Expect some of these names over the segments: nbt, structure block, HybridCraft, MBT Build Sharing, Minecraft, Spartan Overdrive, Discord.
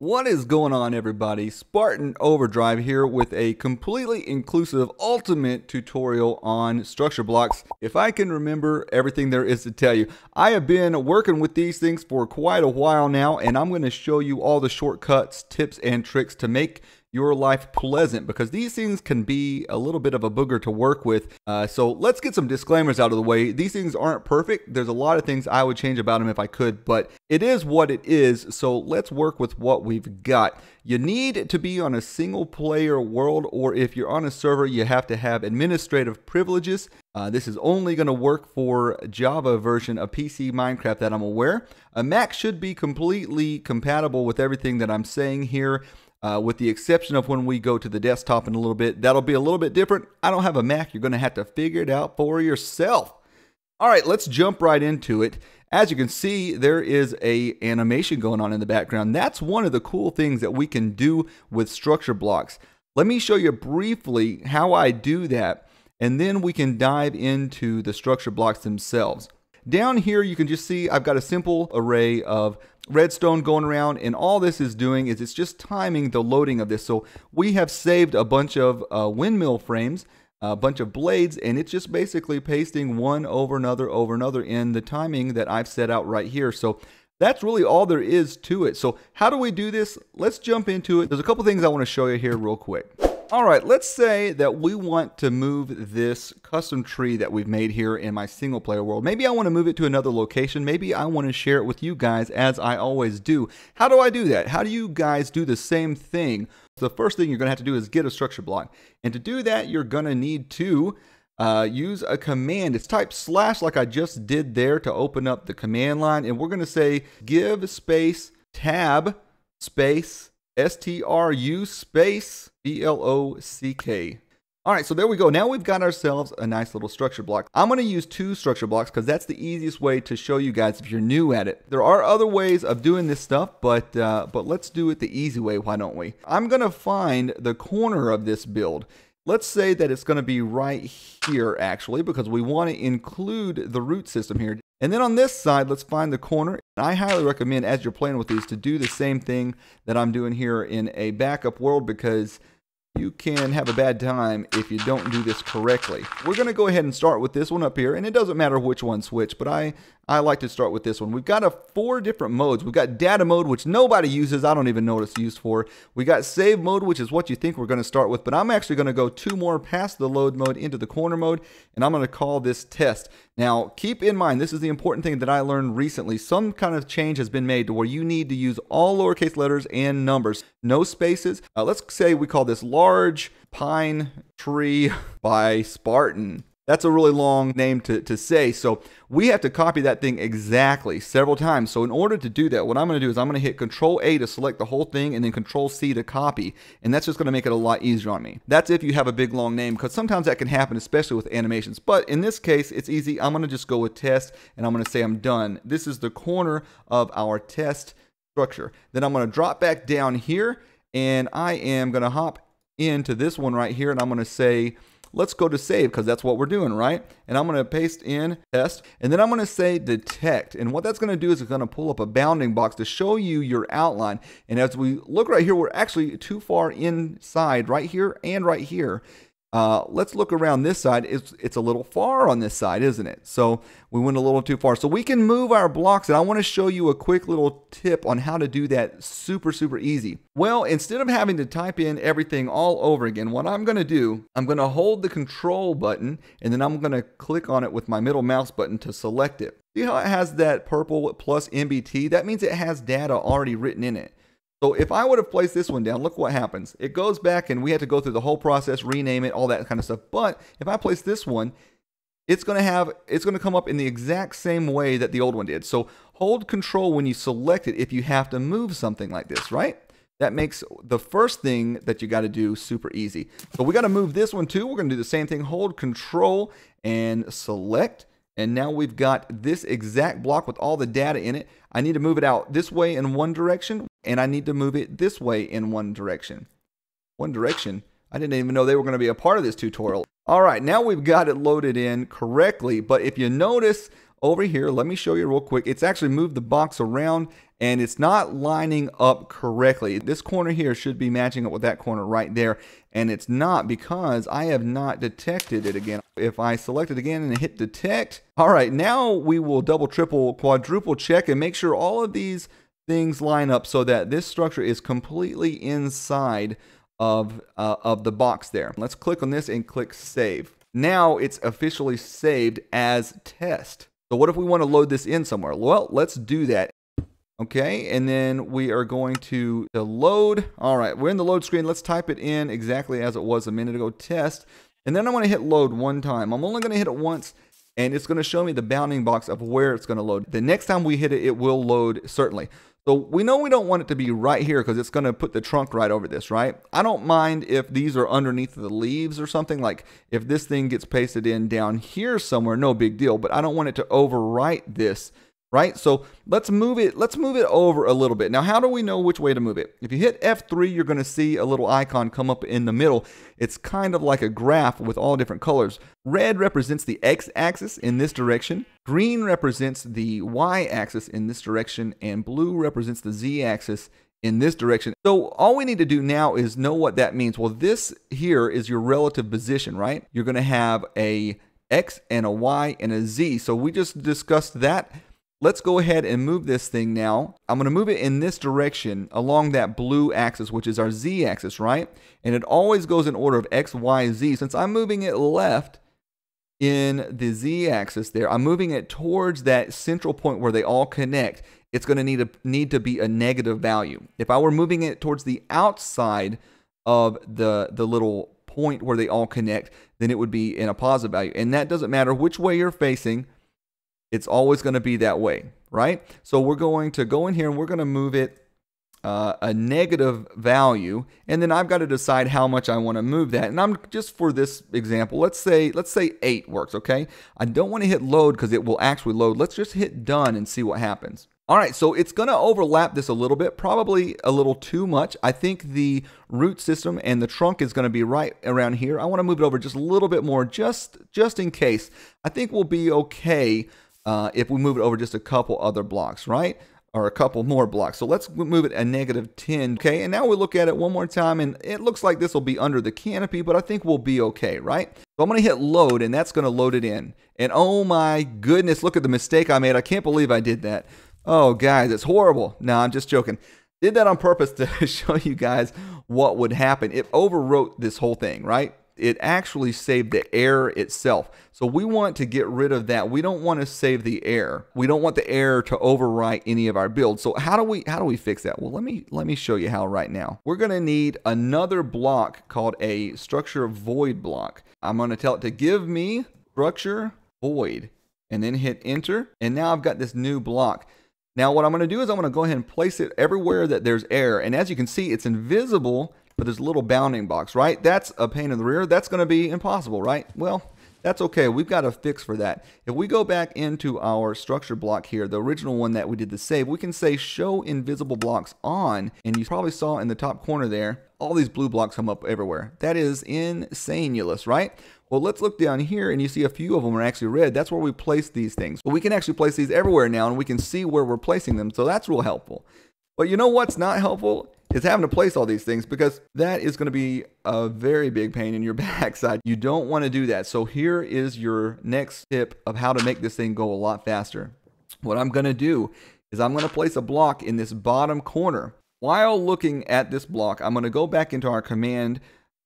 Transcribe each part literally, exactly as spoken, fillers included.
What is going on, everybody? Spartan Overdrive here with a completely inclusive ultimate tutorial on structure blocks. If I can remember everything there is to tell you, I have been working with these things for quite a while now, and I'm going to show you all the shortcuts, tips, and tricks to make your life pleasant, because these things can be a little bit of a booger to work with. Uh, so let's get some disclaimers out of the way. These things aren't perfect. There's a lot of things I would change about them if I could, but it is what it is. So let's work with what we've got. You need to be on a single player world, or if you're on a server, you have to have administrative privileges. Uh, this is only going to work for Java version of P C Minecraft that I'm aware. A Mac should be completely compatible with everything that I'm saying here. Uh, with the exception of when we go to the desktop in a little bit, that'll be a little bit different. I don't have a Mac. You're going to have to figure it out for yourself. All right, let's jump right into it. As you can see, there is a animation going on in the background. That's one of the cool things that we can do with structure blocks. Let me show you briefly how I do that, and then we can dive into the structure blocks themselves. Down here, you can just see I've got a simple array of redstone going around, and all this is doing is it's just timing the loading of this. So we have saved a bunch of uh, windmill frames, a bunch of blades, and it's just basically pasting one over another over another in the timing that I've set out right here. So that's really all there is to it. So how do we do this? Let's jump into it. There's a couple things I want to show you here real quick. All right, let's say that we want to move this custom tree that we've made here in my single player world. Maybe I want to move it to another location. Maybe I want to share it with you guys as I always do. How do I do that? How do you guys do the same thing? The first thing you're going to have to do is get a structure block. And to do that, you're going to need to uh, use a command. It's type slash like I just did there to open up the command line. And we're going to say give space tab space S T R U space B L O C K. All right, so there we go. Now we've got ourselves a nice little structure block. I'm going to use two structure blocks because that's the easiest way to show you guys if you're new at it. There are other ways of doing this stuff, but uh, but let's do it the easy way, why don't we? I'm going to find the corner of this build. Let's say that it's going to be right here, actually, because we want to include the root system here. And then on this side, let's find the corner. And I highly recommend, as you're playing with these, to do the same thing that I'm doing here in a backup world, because you can have a bad time if you don't do this correctly. We're going to go ahead and start with this one up here, and it doesn't matter which one switch, but I, I like to start with this one. We've got a four different modes. We've got data mode, which nobody uses. I don't even know what it's used for. We got save mode, which is what you think we're going to start with, but I'm actually going to go two more past the load mode into the corner mode, and I'm going to call this test. Now, keep in mind, this is the important thing that I learned recently. Some kind of change has been made to where you need to use all lowercase letters and numbers, no spaces. Uh, let's say we call this large pine tree by Spartan. That's a really long name to, to say, so we have to copy that thing exactly several times. So in order to do that, what I'm going to do is I'm going to hit control A to select the whole thing and then control C to copy, and that's just going to make it a lot easier on me. That's if you have a big long name, because sometimes that can happen, especially with animations. But in this case, it's easy. I'm going to just go with test, and I'm going to say I'm done. This is the corner of our test structure. Then I'm going to drop back down here, and I am going to hop into this one right here, and I'm going to say, let's go to save, because that's what we're doing, right? And I'm going to paste in test, and then I'm going to say detect. And what that's going to do is it's going to pull up a bounding box to show you your outline. And as we look right here, we're actually too far inside right here and right here. Uh, let's look around this side. It's, it's a little far on this side, isn't it? So we went a little too far. So we can move our blocks, and I want to show you a quick little tip on how to do that super, super easy. Well, instead of having to type in everything all over again, what I'm going to do, I'm going to hold the control button, and then I'm going to click on it with my middle mouse button to select it. See how it has that purple plus M B T? That means it has data already written in it. So if I would have placed this one down, look what happens. It goes back, and we had to go through the whole process, rename it, all that kind of stuff. But if I place this one, it's going to have, it's going to come up in the exact same way that the old one did. So hold control when you select it if you have to move something like this, right? That makes the first thing that you got to do super easy. So we got to move this one too. We're going to do the same thing. Hold control and select. And now we've got this exact block with all the data in it. I need to move it out this way in one direction, and I need to move it this way in one direction. One direction? I didn't even know they were going to be a part of this tutorial. All right, now we've got it loaded in correctly, but if you notice over here. Let me show you real quick. It's actually moved the box around and it's not lining up correctly. This corner here should be matching up with that corner right there, and it's not because I have not detected it again. If I select it again and hit detect, all right, now we will double, triple, quadruple check and make sure all of these things line up so that this structure is completely inside of, uh, of the box there. Let's click on this and click save. Now it's officially saved as test. So what if we want to load this in somewhere? Well, let's do that. Okay, and then we are going to load. All right, we're in the load screen. Let's type it in exactly as it was a minute ago, test. And then I want to hit load one time. I'm only going to hit it once, and it's going to show me the bounding box of where it's going to load. The next time we hit it, it will load certainly. So we know we don't want it to be right here because it's going to put the trunk right over this, right? I don't mind if these are underneath the leaves or something. Like if this thing gets pasted in down here somewhere, no big deal, but I don't want it to overwrite this, right? So let's move it, let's move it over a little bit. Now, how do we know which way to move it? If you hit F three, you're going to see a little icon come up in the middle. It's kind of like a graph with all different colors. Red represents the x-axis in this direction. Green represents the y-axis in this direction, and blue represents the z-axis in this direction. So all we need to do now is know what that means. Well, this here is your relative position, right? You're going to have a x and a y and a z. So we just discussed that. Let's go ahead and move this thing now. I'm going to move it in this direction along that blue axis, which is our z-axis, right? And it always goes in order of x, y, z. Since I'm moving it left in the z-axis there, I'm moving it towards that central point where they all connect. It's going to need a need to be a negative value. If I were moving it towards the outside of the the little point where they all connect, then it would be in a positive value. And that doesn't matter which way you're facing, it's always going to be that way, right? So we're going to go in here and we're going to move it Uh, a negative value, and then I've got to decide how much I want to move that. And I'm just for this example, let's say let's say eight works, okay? I don't want to hit load because it will actually load. Let's just hit done and see what happens. All right, so it's going to overlap this a little bit, probably a little too much. I think the root system and the trunk is going to be right around here. I want to move it over just a little bit more, just just in case. I think we'll be okay uh, if we move it over just a couple other blocks, right? Or a couple more blocks. So let's move it a negative ten. Okay, and now we look at it one more time, and it looks like this will be under the canopy, but I think we'll be okay, right? So I'm gonna hit load, and that's gonna load it in. And oh my goodness, look at the mistake I made. I can't believe I did that. Oh guys, it's horrible. No, I'm just joking. Did that on purpose to show you guys what would happen. It overwrote this whole thing, right? It actually saved the error itself. So we want to get rid of that. We don't want to save the error. We don't want the error to overwrite any of our builds. So how do we how do we fix that? Well, let me let me show you how right now. We're going to need another block called a structure void block. I'm going to tell it to give me structure void and then hit enter. And now I've got this new block. Now what I'm going to do is I'm going to go ahead and place it everywhere that there's error. And as you can see, it's invisible, but there's a little bounding box, right? That's a pain in the rear. That's going to be impossible, right? Well, that's okay. We've got a fix for that. If we go back into our structure block here, the original one that we did the save, we can say show invisible blocks on, and you probably saw in the top corner there, all these blue blocks come up everywhere. That is insaneulous, right? Well, let's look down here, and you see a few of them are actually red. That's where we place these things. But we can actually place these everywhere now, and we can see where we're placing them, so that's real helpful. But you know what's not helpful? It's having to place all these things, because that is going to be a very big pain in your backside. You don't want to do that. So here is your next tip of how to make this thing go a lot faster. What I'm going to do is I'm going to place a block in this bottom corner. While looking at this block, I'm going to go back into our command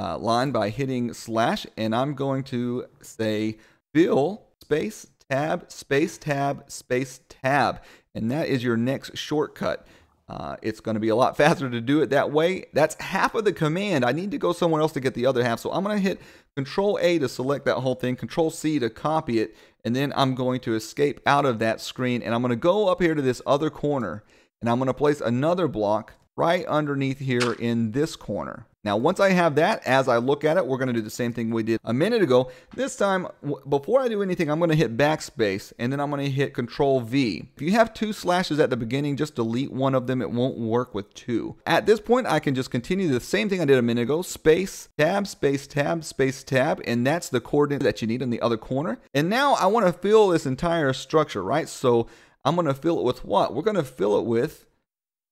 uh, line by hitting slash, and I'm going to say fill space tab space tab space tab, and that is your next shortcut. Uh, it's going to be a lot faster to do it that way. That's half of the command. I need to go somewhere else to get the other half. So I'm going to hit Control A to select that whole thing, Control C to copy it, and then I'm going to escape out of that screen, and I'm going to go up here to this other corner, and I'm going to place another block right underneath here in this corner. Now, once I have that, as I look at it, we're going to do the same thing we did a minute ago. This time, before I do anything, I'm going to hit backspace, and then I'm going to hit control V. If you have two slashes at the beginning, just delete one of them. It won't work with two. At this point, I can just continue the same thing I did a minute ago. Space, tab, space, tab, space, tab, and that's the coordinate that you need in the other corner. And now I want to fill this entire structure, right? So I'm going to fill it with what? We're going to fill it with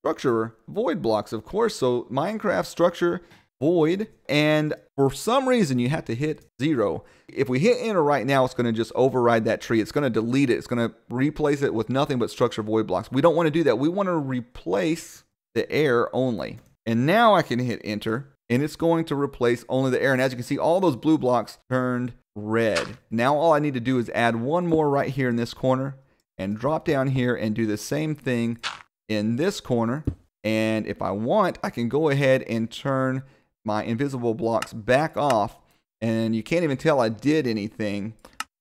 structure void blocks, of course. So Minecraft structure void, and for some reason you have to hit zero. If we hit enter right now, it's going to just override that tree. It's going to delete it. It's going to replace it with nothing but structure void blocks. We don't want to do that. We want to replace the air only. And now I can hit enter, and it's going to replace only the air. And as you can see, all those blue blocks turned red. Now all I need to do is add one more right here in this corner, and drop down here and do the same thing in this corner. And if I want, I can go ahead and turn my invisible blocks back off, and you can't even tell I did anything.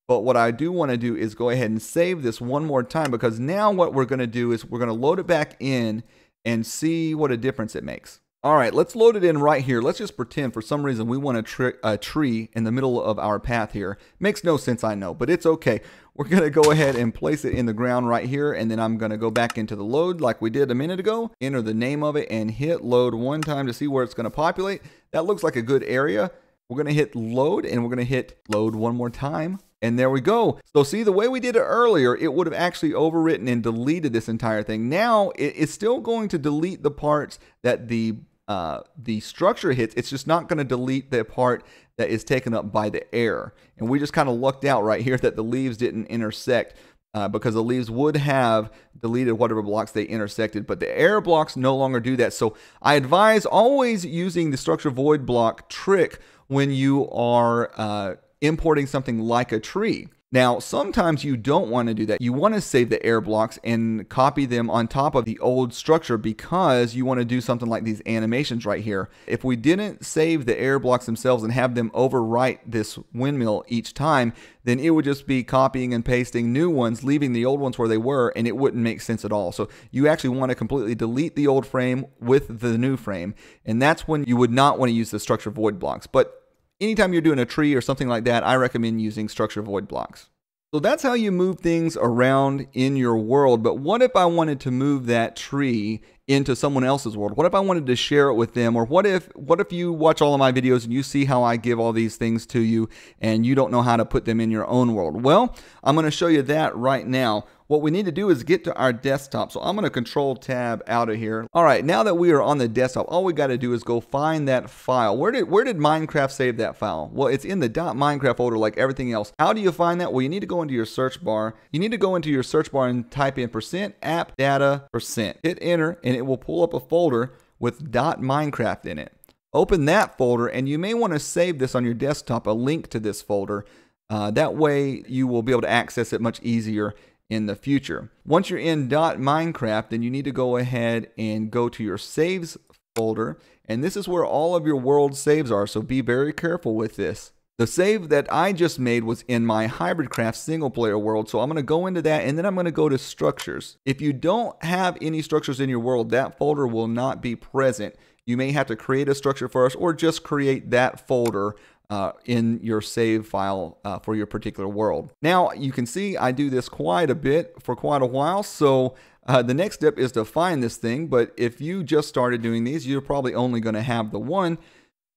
But what I do want to do is go ahead and save this one more time, because now what we're going to do is we're going to load it back in and see what a difference it makes. All right, let's load it in right here. Let's just pretend for some reason we want a, tri a tree in the middle of our path here. Makes no sense, I know, but it's okay. We're gonna go ahead and place it in the ground right here, and then I'm gonna go back into the load like we did a minute ago, enter the name of it, and hit load one time to see where it's gonna populate. That looks like a good area. We're gonna hit load, and we're gonna hit load one more time. And there we go. So see, the way we did it earlier, it would have actually overwritten and deleted this entire thing. Now, it is still going to delete the parts that the Uh, the structure hits. It's just not going to delete the part that is taken up by the air. And we just kind of lucked out right here that the leaves didn't intersect, uh, because the leaves would have deleted whatever blocks they intersected, but the air blocks no longer do that. So I advise always using the structure void block trick when you are uh, importing something like a tree. Now, sometimes you don't want to do that. You want to save the air blocks and copy them on top of the old structure, because you want to do something like these animations right here. If we didn't save the air blocks themselves and have them overwrite this windmill each time, then it would just be copying and pasting new ones, leaving the old ones where they were, and it wouldn't make sense at all. So you actually want to completely delete the old frame with the new frame, and that's when you would not want to use the structure void blocks. But anytime you're doing a tree or something like that, I recommend using structure void blocks. So that's how you move things around in your world. But what if I wanted to move that tree into someone else's world? What if I wanted to share it with them? Or what if what if you watch all of my videos and you see how I give all these things to you and you don't know how to put them in your own world? Well, I'm going to show you that right now. What we need to do is get to our desktop. So I'm going to control tab out of here. All right, now that we are on the desktop, all we got to do is go find that file. Where did where did Minecraft save that file? Well, it's in the .minecraft folder like everything else. How do you find that? Well, you need to go into your search bar. You need to go into your search bar and type in percent app data percent. Hit enter, and it will pull up a folder with .minecraft in it. Open that folder, and you may want to save this on your desktop, a link to this folder. Uh, that way you will be able to access it much easier in the future. Once you're in .minecraft, then you need to go ahead and go to your saves folder, and this is where all of your world saves are, so be very careful with this. The save that I just made was in my HybridCraft single player world, so I'm going to go into that, and then I'm going to go to structures. If you don't have any structures in your world, that folder will not be present. You may have to create a structure first, or just create that folder Uh, in your save file uh, for your particular world. Now you can see I do this quite a bit for quite a while, so uh, the next step is to find this thing. But if you just started doing these, you're probably only going to have the one.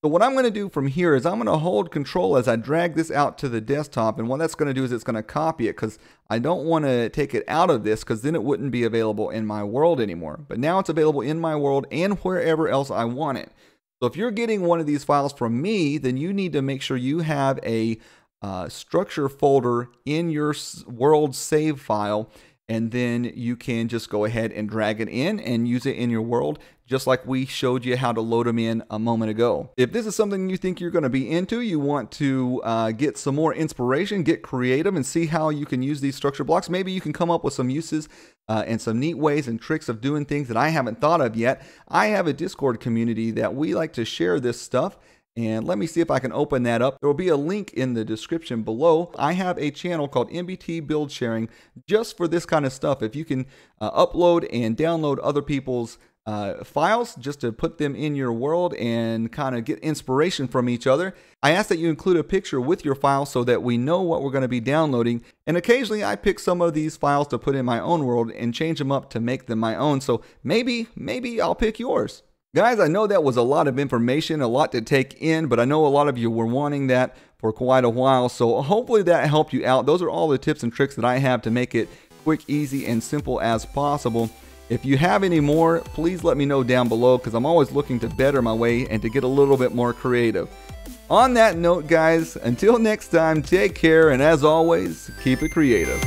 So what I'm going to do from here is I'm going to hold control as I drag this out to the desktop, and what that's going to do is it's going to copy it, because I don't want to take it out of this, because then it wouldn't be available in my world anymore. But now it's available in my world and wherever else I want it. So if you're getting one of these files from me, then you need to make sure you have a uh, structure folder in your world save file, and then you can just go ahead and drag it in and use it in your world, just like we showed you how to load them in a moment ago. If this is something you think you're going to be into, you want to uh, get some more inspiration, get creative, and see how you can use these structure blocks. Maybe you can come up with some uses uh, and some neat ways and tricks of doing things that I haven't thought of yet. I have a Discord community that we like to share this stuff. And let me see if I can open that up. There will be a link in the description below. I have a channel called M B T Build Sharing just for this kind of stuff. If you can uh, upload and download other people's uh, files just to put them in your world and kind of get inspiration from each other. I ask that you include a picture with your file so that we know what we're going to be downloading. And occasionally I pick some of these files to put in my own world and change them up to make them my own. So maybe, maybe I'll pick yours. Guys, I know that was a lot of information, a lot to take in, but I know a lot of you were wanting that for quite a while, so hopefully that helped you out. Those are all the tips and tricks that I have to make it quick, easy, and simple as possible. If you have any more, please let me know down below, because I'm always looking to better my way and to get a little bit more creative. On that note, guys, until next time, take care, and as always, keep it creative.